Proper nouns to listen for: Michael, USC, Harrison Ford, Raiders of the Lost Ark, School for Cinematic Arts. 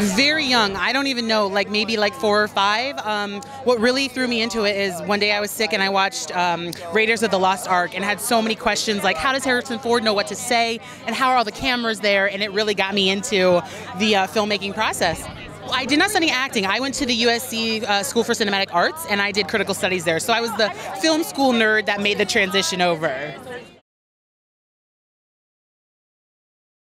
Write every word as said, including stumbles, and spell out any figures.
very young. I don't even know, like maybe like four or five. Um, what really threw me into it is one day I was sick and I watched um, Raiders of the Lost Ark and had so many questions like, how does Harrison Ford know what to say? And how are all the cameras there? And it really got me into the uh, filmmaking process. I did not study acting. I went to the U S C uh, School for Cinematic Arts and I did critical studies there. So I was the film school nerd that made the transition over.